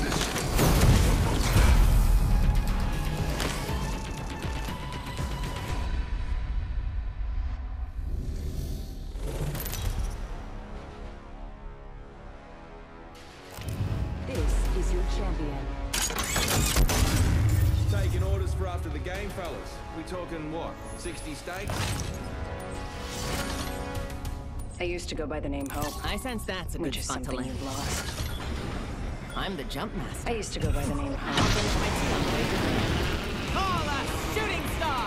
this. This is your champion. Taking orders for after the game, fellas. We talking what? 60 stakes? I used to go by the name Hope. I sense that's a good spot to land. I'm the jump master. I used to go by the name Hope. Call us shooting star!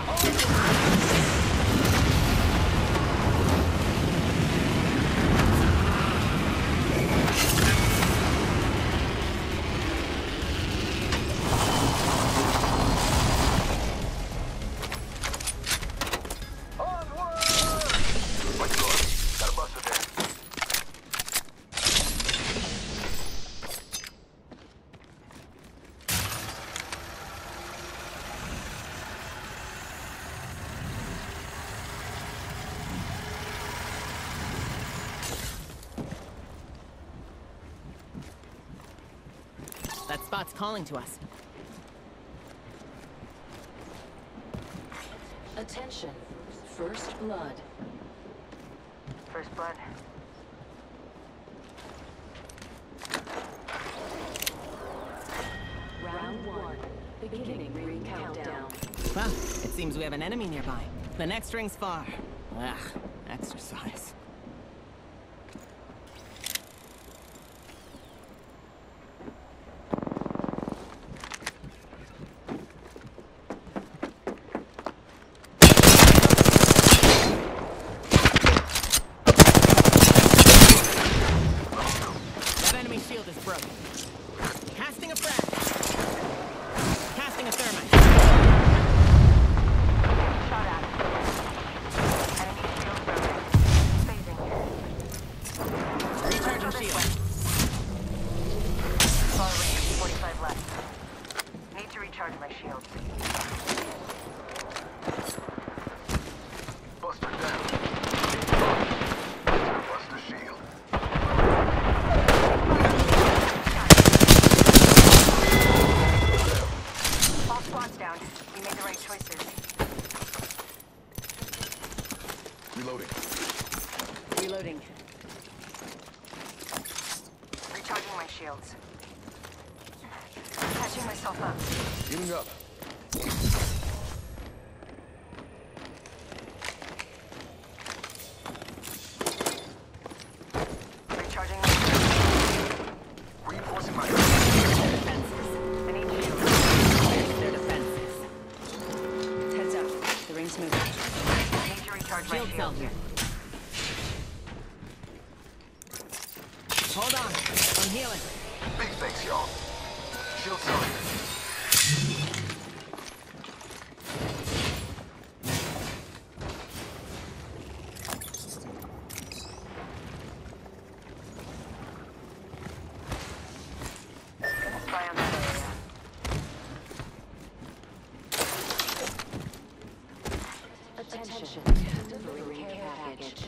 That spot's calling to us. Attention. First blood. First blood. Round one. Beginning ring countdown. Well, it seems we have an enemy nearby. The next ring's far. Ugh, exercise. Reloading. Recharging my shields. Catching myself up. Healing up. Recharging my shields. Reinforcing my defenses. I need shields. There's their defenses. Heads up. The ring's moving. I need to recharge my shields. Hold on, I'm healing. Big thanks, y'all. Shield cell. Try on that area. Attention. Delivery care package.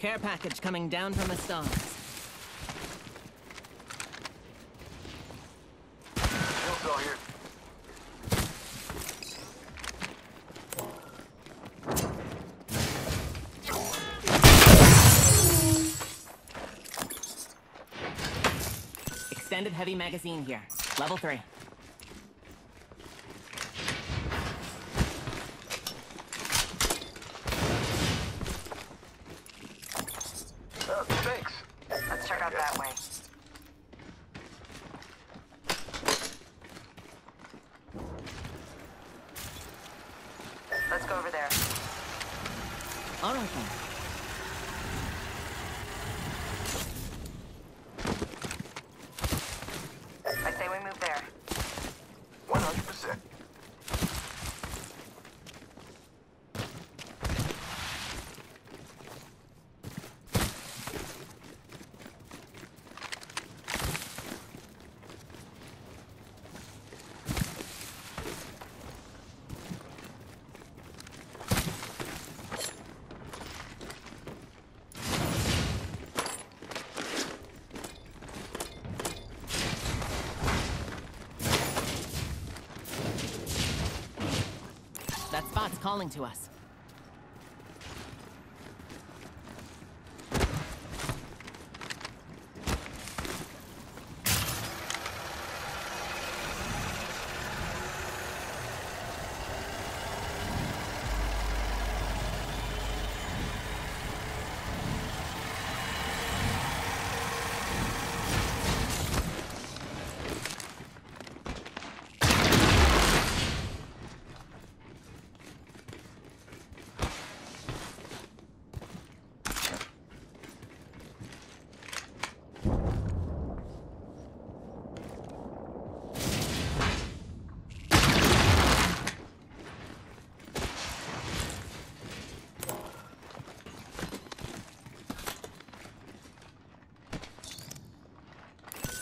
Care package coming down from the stars. Shield cell here. Extended heavy magazine here. Level 3. Let's go over there. All right, then. I say we move there. 100%. calling to us.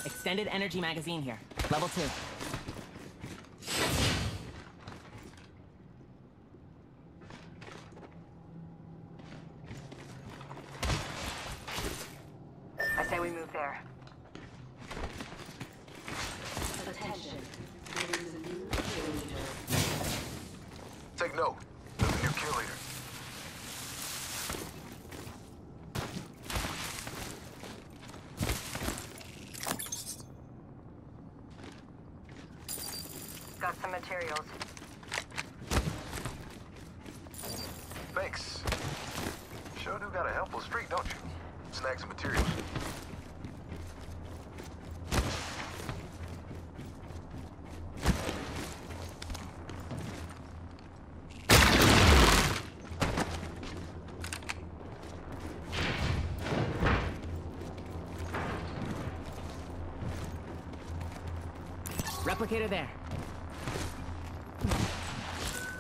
Extended energy magazine here. Level 2. I say we move there. Attention. There is a new kill leader. Take note. There's a new kill leader. Got some materials. Thanks. Sure do got a helpful street, don't you? Snag some materials. Replicator there.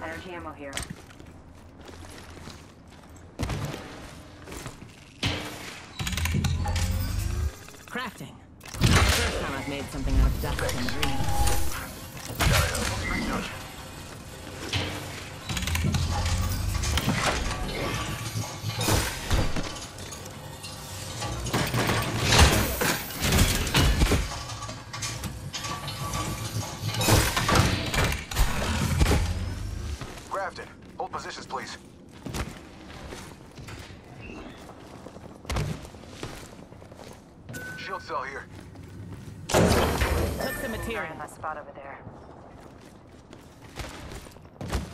Energy ammo here. Crafting. First time I've made something out of dust and green. Gotta help. Hold positions, please. Shield cell here. Took some material. In that spot over there.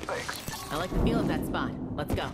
Thanks. I like the feel of that spot. Let's go.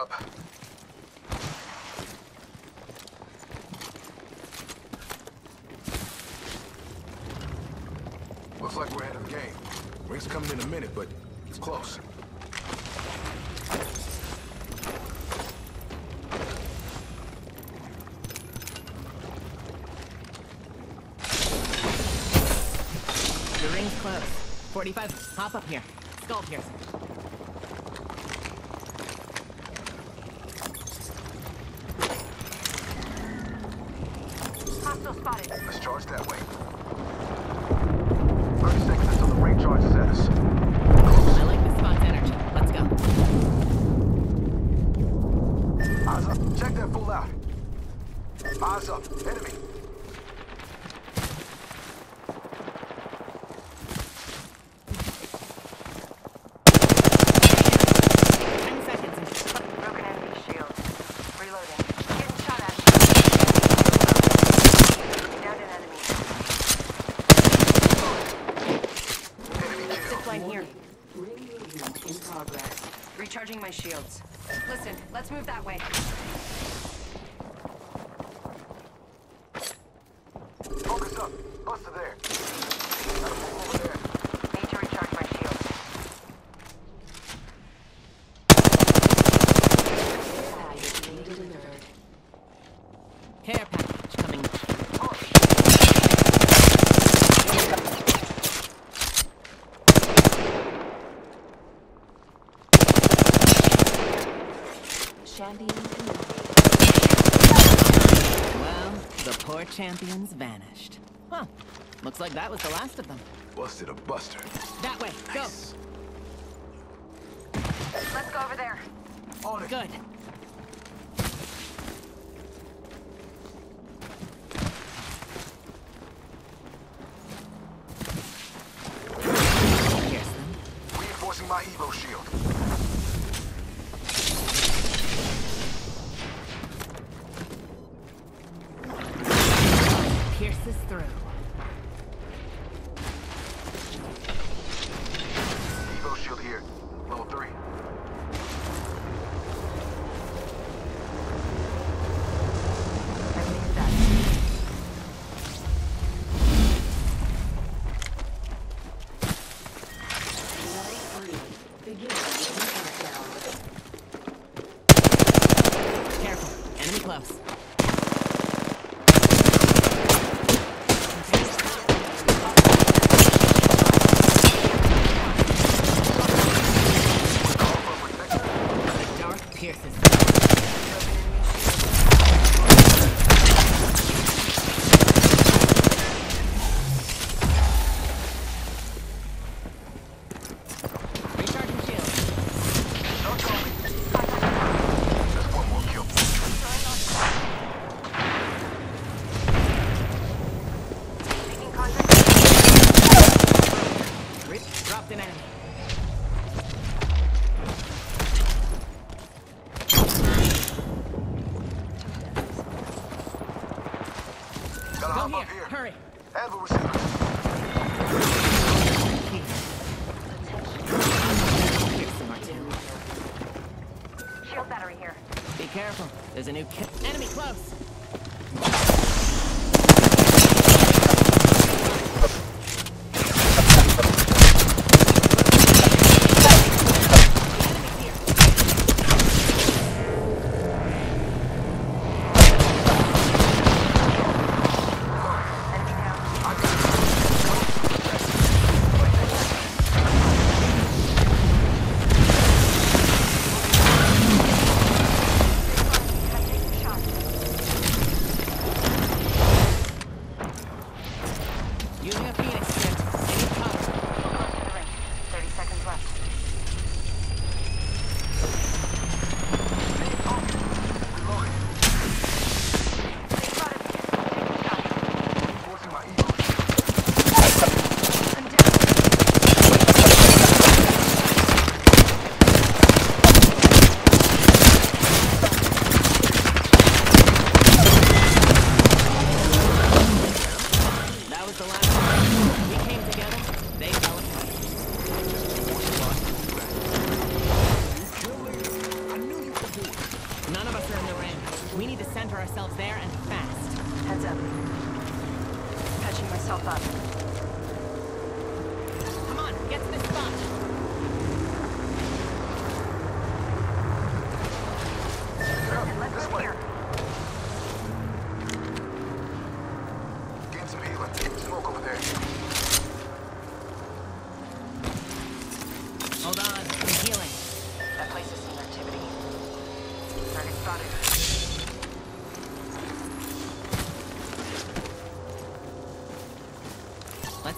Up. Looks like we're ahead of the game. Ring's coming in a minute, but it's close. Ring's close. 45. Hop up here. Skull pierce. Hostile spotted. Let's charge that way. 30 seconds until the ring charges at us. Close. I like this spot's energy. Let's go. Eyes up. Check that fool out. Eyes up. Enemy. Recharging my shields. Listen, let's move that way. Focus up. Buster there. Gotta move over there. Need to recharge my shields. Care package coming. Champions and well, the poor champions vanished. Well, looks like that was the last of them. Busted a buster. That way, nice. Go. Let's go over there. All good. Reinforcing my Evo shield. Pierces through. Evo shield here. Level 3. Careful. Enemy close. Go here, here. Hurry. Admiral receiver. Shield battery here. Be careful. There's a new enemy close. Using a Phoenix shift. Any cover. Onto the ring. 30 seconds left. We need to center ourselves there and fast. Heads up. Patching myself up. Come on, get to this spot. Listen, let's move here. Get some healing. Smoke over there.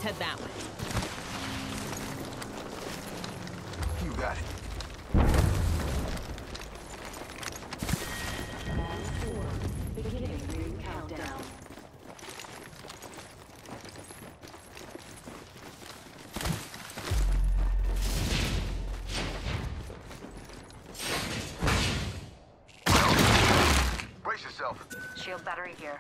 Let's head that way. You got it. Shield battery here.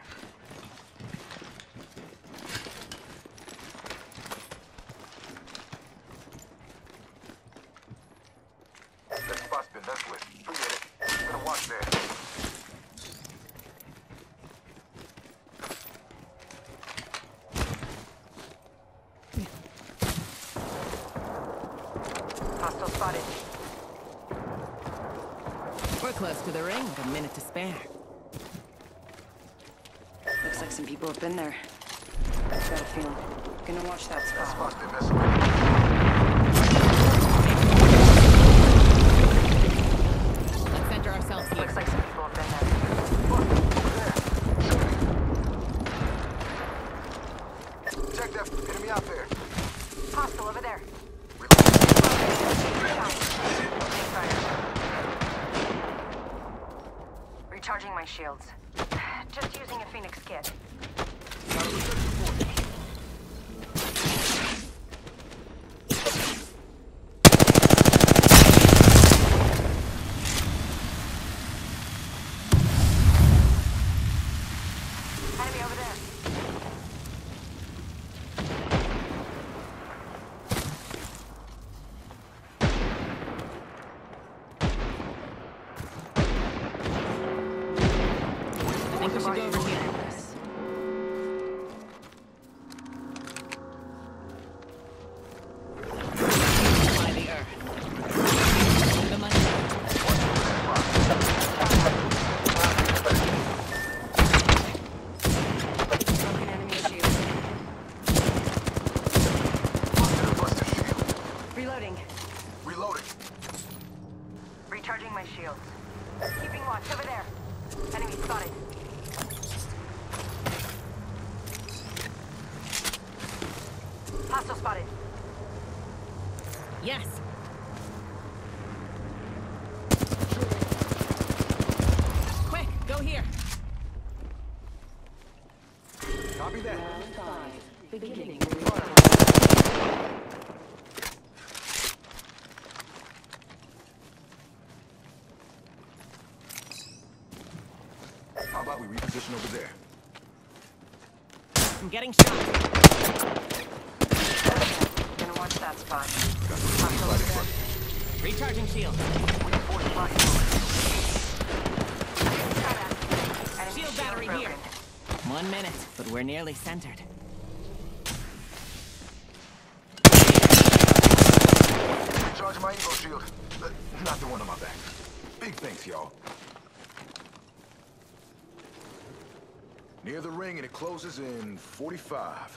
That spot's been messed with. Forget it. I'm gonna watch there. Hostile spotted. We're close to the ring with a minute to spare. Looks like some people have been there. I've got a feeling. I'm gonna watch that spot. Let's center ourselves here. Looks like some people have been there. Check that enemy out there. Hostile over there. Recharging my shields. Just using a Phoenix kit. Enemy over there. We should go over here. By the earth. The money. Broken enemy shield. Reloading. Reloading. Recharging my shield. Keeping watch over there. Enemy spotted. Hostile spotted. Yes. Quick, go here. Copy that. Round 5. Beginning. How about we reposition over there? I'm getting shot. Watch that spot. Recharging shield. Shield battery here. 1 minute, but we're nearly centered. Recharge my Evo shield. Not the one on my back. Big thanks, y'all. Near the ring, and it closes in 45.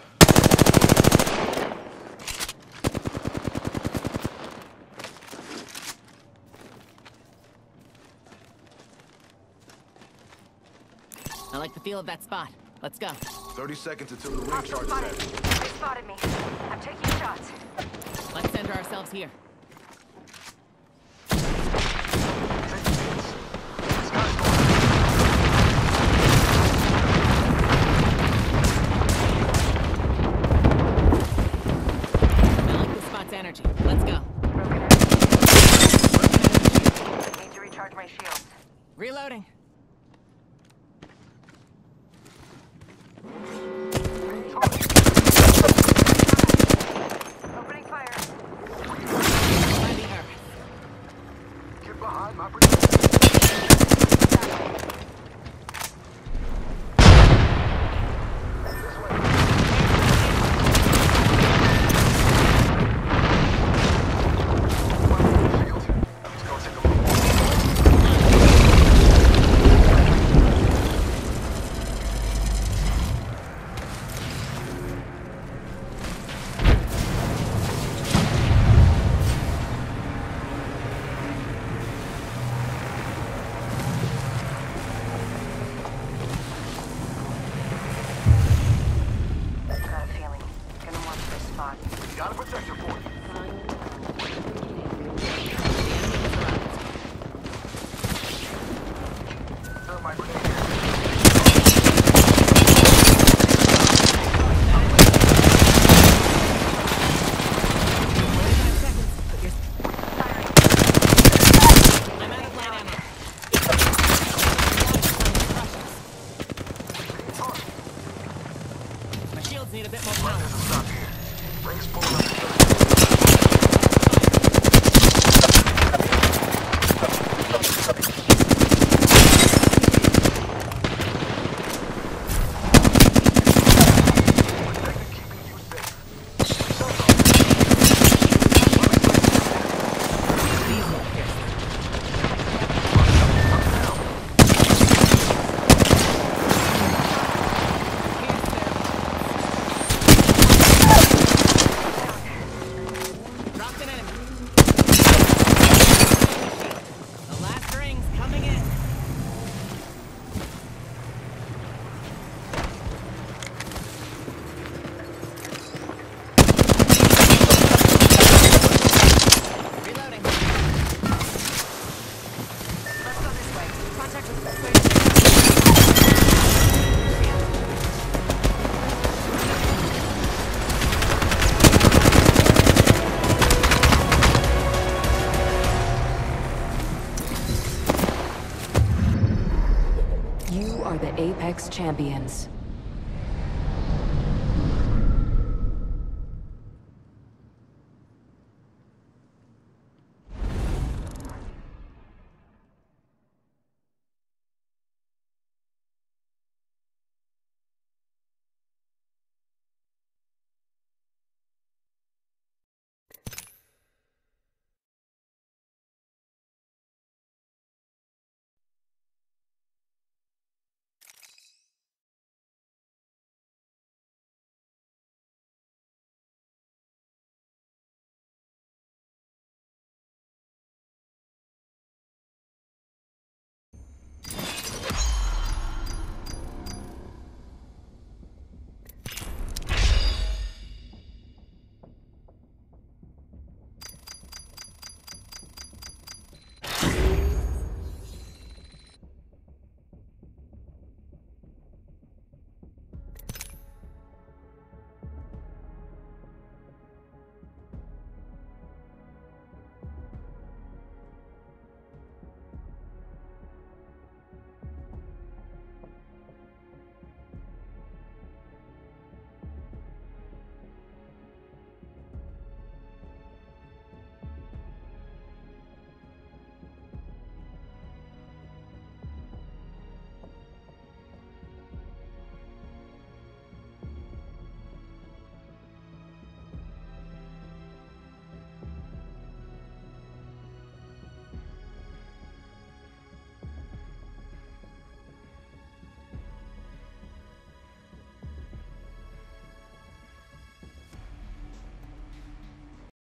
I like the feel of that spot. Let's go. 30 seconds until the ring charges. They spotted me. I'm taking shots. Let's center ourselves here. I like the spot's energy. Let's go. I need to recharge my shield. Reloading. Opening fire. Out of protector point. Thermite grenade here. Need a bit more power. Stop here. Bring us pulled up. Protected, keeping you safe. You are the Apex Champions.